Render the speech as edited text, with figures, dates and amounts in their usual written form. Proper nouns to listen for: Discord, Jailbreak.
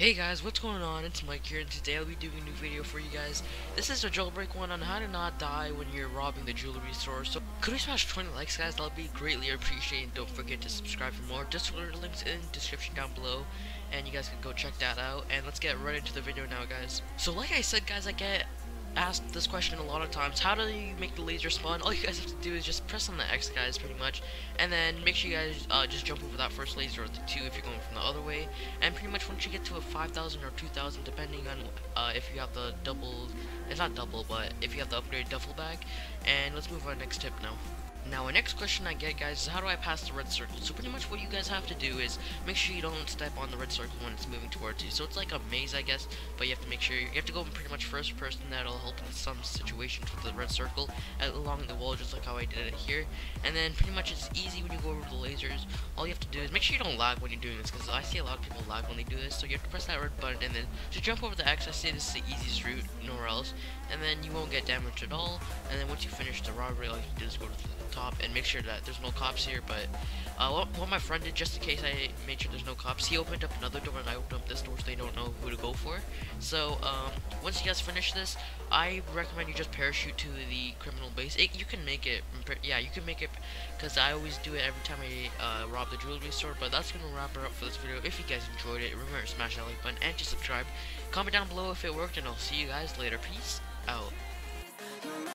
Hey guys, what's going on? It's Mike here, and today I'll be doing a new video for you guys. This is a jailbreak one on how to not die when you're robbing the jewelry store. So could we smash 20 likes, guys? That'll be greatly appreciated. Don't forget to subscribe for more. Discord links in the description down below, and you guys can go check that out. And let's get right into the video now, guys. So like I said, guys, I get asked this question a lot of times: how do you make the laser spawn? All you guys have to do is just press on the X, guys, pretty much, and then make sure you guys just jump over that first laser, or the two if you're going from the other way. And pretty much once you get to a 5,000 or 2,000, depending on if you have the double, it's not double, but if you have the upgraded duffel bag. And let's move on to the next tip now. Now, the next question I get, guys, is how do I pass the red circle? So pretty much what you guys have to do is make sure you don't step on the red circle when it's moving towards you. So it's like a maze, I guess, but you have to make sure you have to go in pretty much first person. That'll help in some situations with the red circle along the wall, just like how I did it here. And then pretty much it's easy when you go over the lasers. All you have to do is make sure you don't lag when you're doing this, because I see a lot of people lag when they do this. So you have to press that red button and then to jump over the X. I say this is the easiest route, nowhere else. And then you won't get damaged at all. And then once you finish the robbery, all you have to do is go to the top and make sure that there's no cops here. But what my friend did, just in case I made sure there's no cops, he opened up another door and I opened up this door, so they don't know who to go for. So once you guys finish this, I recommend you just parachute to the criminal base. You can make it, yeah, you can make it, because I always do it every time I rob the jewelry store. But that's gonna wrap it up for this video. If you guys enjoyed it, remember to smash that like button and to subscribe. Comment down below if it worked, and I'll see you guys later. Peace out.